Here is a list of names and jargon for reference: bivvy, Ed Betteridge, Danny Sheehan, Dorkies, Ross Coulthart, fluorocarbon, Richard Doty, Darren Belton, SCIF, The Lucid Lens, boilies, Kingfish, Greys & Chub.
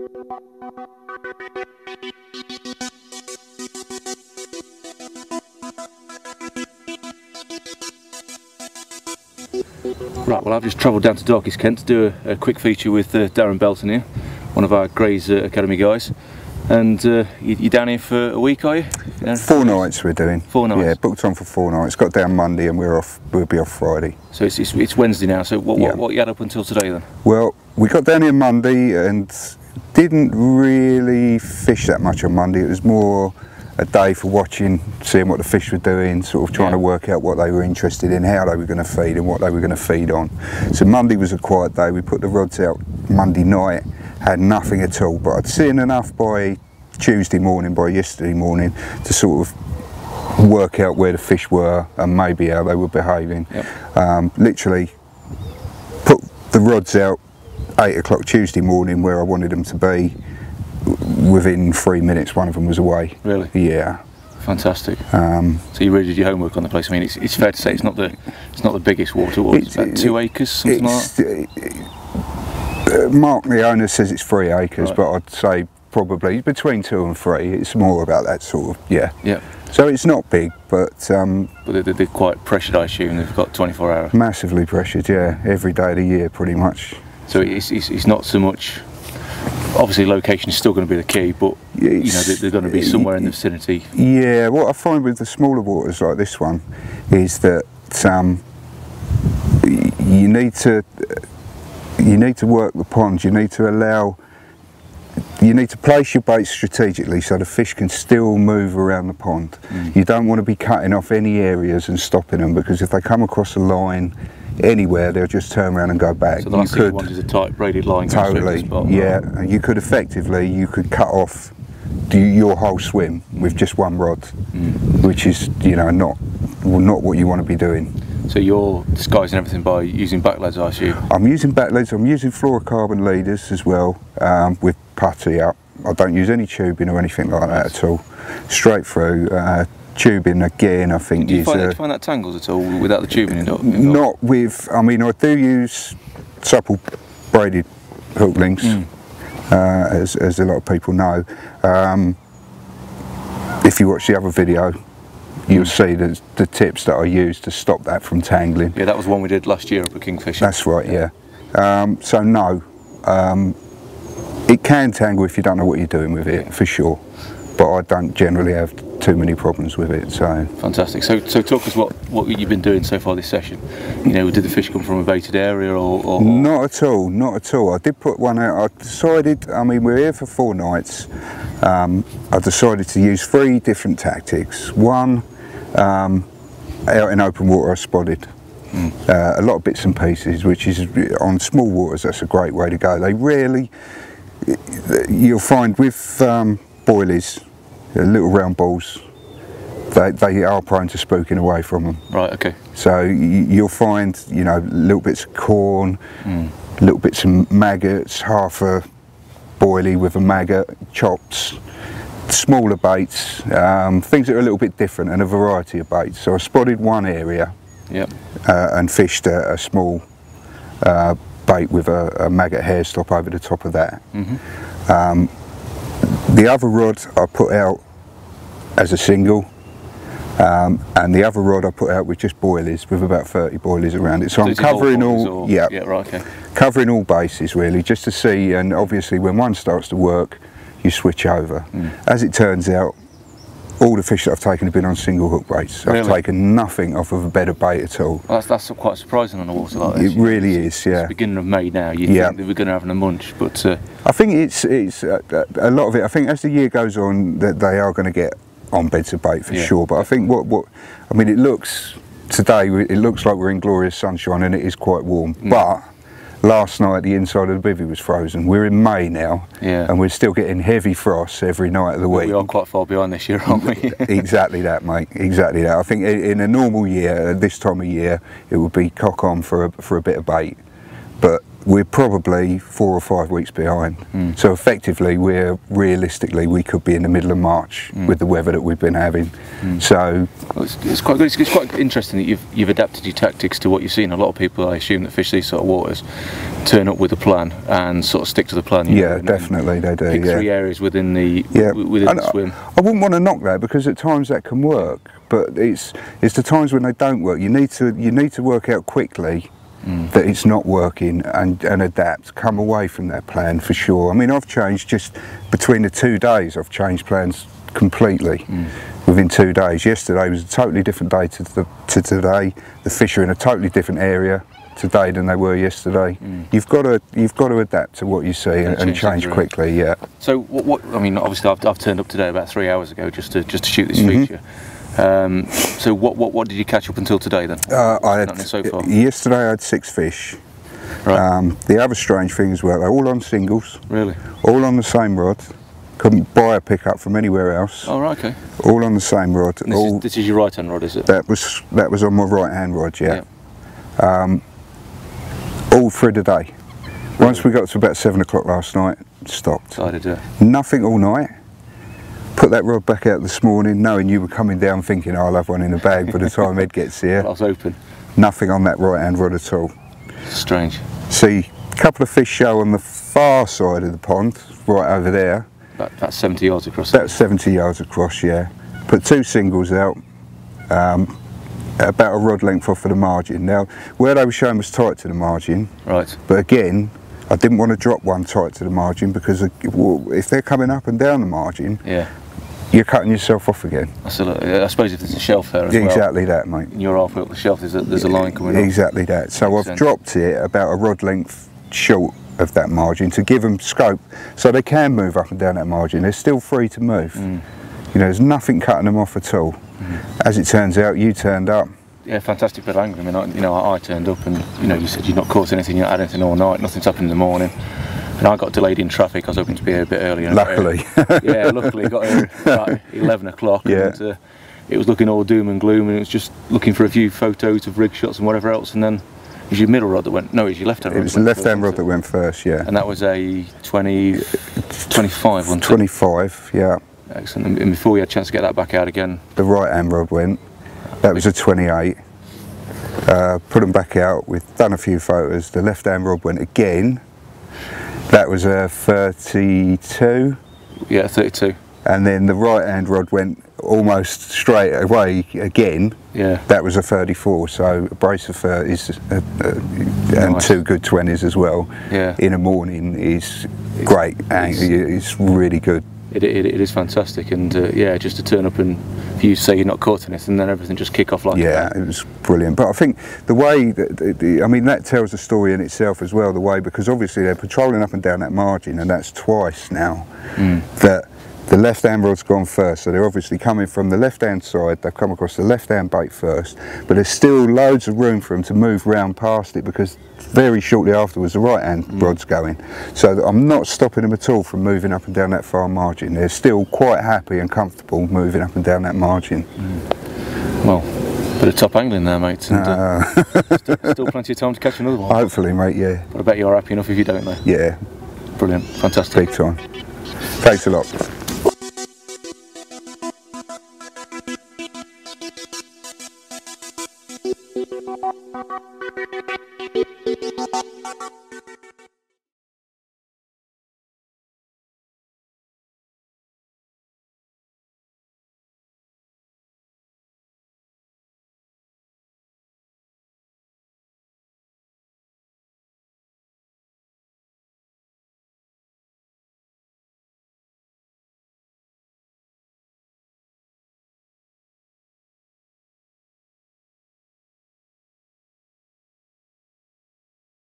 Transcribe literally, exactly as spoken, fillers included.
Right, well I've just travelled down to Dorkies, Kent to do a, a quick feature with uh, Darren Belton here, one of our Greys uh, Academy guys. And uh, you, you're down here for a week, are you? Down four nights we're doing. Four nights? Yeah, booked on for four nights. Got down Monday and we're off, we'll be off Friday. So it's, it's, it's Wednesday now, so what, yeah. what, what you had up until today then? Well, we got down here Monday and didn't really fish that much on Monday. It was more a day for watching, seeing what the fish were doing, sort of trying yeah. to work out what they were interested in, how they were going to feed and what they were going to feed on. So Monday was a quiet day. We put the rods out Monday night, had nothing at all, but I'd seen enough by Tuesday morning, by yesterday morning, to sort of work out where the fish were and maybe how they were behaving. Yep. Um, literally put the rods out eight o'clock Tuesday morning where I wanted them to be. Within three minutes, one of them was away. Really? Yeah. Fantastic. Um, so you really did your homework on the place. I mean, it's, it's fair to say it's not the it's not the biggest water. Water. It's, it's about two acres, something like that. Uh, Mark, the owner, says it's three acres, right. but I'd say probably between two and three. It's more about that sort of yeah. Yeah. So it's not big, but um, but they're, they're quite pressured, I assume. They've got twenty-four hour. Massively pressured. Yeah, every day of the year, pretty much. So it's it's, it's not so much. Obviously location is still going to be the key, but you know, they're going to be somewhere in the vicinity. Yeah, what I find with the smaller waters like this one is that um, you need to you need to work the pond, you need to allow, you need to place your bait strategically so the fish can still move around the pond. Mm. You don't want to be cutting off any areas and stopping them, because if they come across a line anywhere, they'll just turn around and go back. So the last thing you want is a tight braided line. Totally, yeah. And you could effectively, you could cut off do your whole swim with just one rod, mm. which is, you know, not not what you want to be doing. So you're disguising everything by using back leads, I assume? I'm using back leads, I'm using fluorocarbon leaders as well, um, with putty up. I don't use any tubing or anything like that at all. Straight through. Uh, tubing again, I think. Do you, is find, uh, do you find that tangles at all without the tubing involved? Not with, I mean, I do use supple braided hook links, mm. uh, as, as a lot of people know. Um, if you watch the other video, you'll see the, the tips that I use to stop that from tangling. Yeah, that was one we did last year up at Kingfish. That's right, yeah. yeah. Um, so no, um, it can tangle if you don't know what you're doing with it, yeah. for sure. But I don't generally have too many problems with it. So fantastic. So, so talk us what what you've been doing so far this session. You know, did the fish come from a baited area or, or? Not at all. Not at all. I did put one out. I decided. I mean, we're here for four nights. Um, I decided to use three different tactics. One, um, out in open water, I spotted. Mm. Uh, a lot of bits and pieces, which is on small waters. That's a great way to go. They really, you'll find with um, boilies. The little round balls, they, they are prone to spooking away from them. Right, okay. So you'll find, you know, little bits of corn, mm. little bits of maggots, half a boilie with a maggot, chops, smaller baits, um, things that are a little bit different, and a variety of baits. So I spotted one area, yep. uh, and fished a, a small uh, bait with a, a maggot hair stop over the top of that. Mm-hmm. um, The other rod I put out as a single, um, and the other rod I put out with just boilies, with about thirty boilies around it. So, so I'm covering all, all or, yeah, yeah right, okay. covering all bases really, just to see. And obviously, when one starts to work, you switch over. Mm. As it turns out, all the fish that I've taken have been on single hook baits. Really? I've taken nothing off of a bed of bait at all. Well, that's, that's quite surprising on a water like this. It really is, yeah. It's the beginning of May now, you'd yeah. think that we're going to have a munch, but... Uh, I think it's, it's uh, a lot of it, I think as the year goes on, that they are going to get on beds of bait for yeah. sure, but I think what, what, I mean it looks, today it looks like we're in glorious sunshine and it is quite warm, mm. but last night the inside of the bivvy was frozen. We're in May now, yeah. and we're still getting heavy frosts every night of the week. We are quite far behind this year, aren't we? Exactly that, mate, exactly that. I think in a normal year, this time of year, it would be cock on for a, for a bit of bait, but we're probably four or five weeks behind. Mm. So effectively, we're realistically, we could be in the middle of March mm. with the weather that we've been having. Mm. So well, it's, it's quite good. It's, it's quite interesting that you've you've adapted your tactics to what you've seen. A lot of people, I assume, that fish these sort of waters turn up with a plan and sort of stick to the plan. You yeah, know, definitely they do. Pick yeah. three areas within the yeah. within and the swim. I, I wouldn't want to knock that, because at times that can work, but it's it's the times when they don't work. You need to you need to work out quickly. Mm. That it's not working and, and adapt, come away from that plan for sure. I mean, I've changed just between the two days, I've changed plans completely mm. within two days. Yesterday was a totally different day to, the, to today. The fish are in a totally different area today than they were yesterday. Mm. You've got to you've got to adapt to what you see and, and change quickly, yeah. So what, what, I mean, obviously I've, I've turned up today about three hours ago just to, just to shoot this mm-hmm. feature. Um, so what, what what did you catch up until today then? Uh, I had, so far? Yesterday I had six fish. Right. Um, the other strange thing as well, they're all on singles. Really? All on the same rod. Couldn't buy a pickup from anywhere else. Oh right, okay. All on the same rod. This, all, is, this is your right hand rod, is it? That was that was on my right hand rod, yeah. yeah. Um, all through the day. Really? Once we got to about seven o'clock last night, stopped. Decided, yeah. Nothing all night. Put that rod back out this morning, knowing you were coming down, thinking oh, I'll have one in the bag by the time Ed gets here. I was open. Nothing on that right hand rod at all. Strange. See, a couple of fish show on the far side of the pond, right over there. That, that's seventy yards across. That's seventy yards across, yeah. Put two singles out, um, about a rod length off of the margin. Now, where they were showing was tight to the margin. Right. But again, I didn't want to drop one tight to the margin, because if they're coming up and down the margin, yeah. you're cutting yourself off again. Absolutely. I suppose if there's a shelf there as yeah, exactly well. Exactly that, mate. And you're halfway up the shelf, there's a, there's yeah, a line coming exactly up. Exactly that. So I've sense. dropped it about a rod length short of that margin to give them scope so they can move up and down that margin. They're still free to move. Mm. You know, there's nothing cutting them off at all. Mm. As it turns out, you turned up. Yeah, fantastic bit of angling. I mean, I, you know, I, I turned up and, you know, you said you've not caught anything, you've not had anything all night, nothing's happened in the morning. And I got delayed in traffic, I was hoping to be here a bit earlier. Luckily. Yeah, luckily got here at eleven o'clock. Yeah. And, uh, it was looking all doom and gloom, and it was just looking for a few photos of rig shots and whatever else, and then it was your middle rod that went, no, it was your left hand rod. It was the left hand rod that went first, yeah. And that was a twenty, twenty-five, wasn't it? twenty-five, yeah. Excellent. And before you had a chance to get that back out again? The right hand rod went. That was a twenty-eight, uh, put them back out, we've done a few photos, the left hand rod went again, that was a thirty-two. Yeah, thirty-two. And then the right hand rod went almost straight away again, yeah. that was a thirty-four, so a brace of thirties uh, uh, and nice. two good twenties as well yeah. in the morning is it's, great, it's, it's really good. It, it, it is fantastic, and uh, yeah, just to turn up and if you say you're not caught in it, and then everything just kick off like yeah, that. Yeah, it was brilliant. But I think the way that, the, the, I mean, that tells a story in itself as well, the way, because obviously they're patrolling up and down that margin, and that's twice now, mm. that the left hand rod's gone first, so they're obviously coming from the left hand side, they've come across the left hand bait first, but there's still loads of room for them to move round past it, because very shortly afterwards the right hand mm. rod's going, so I'm not stopping them at all from moving up and down that far margin. They're still quite happy and comfortable moving up and down that margin. Mm. Well, bit of top angling there, mate, and, uh, uh, still, still plenty of time to catch another one. Hopefully, mate, yeah. But I bet you're happy enough if you don't, though. Yeah. Brilliant, fantastic. Big time. Thanks a lot. Thank you.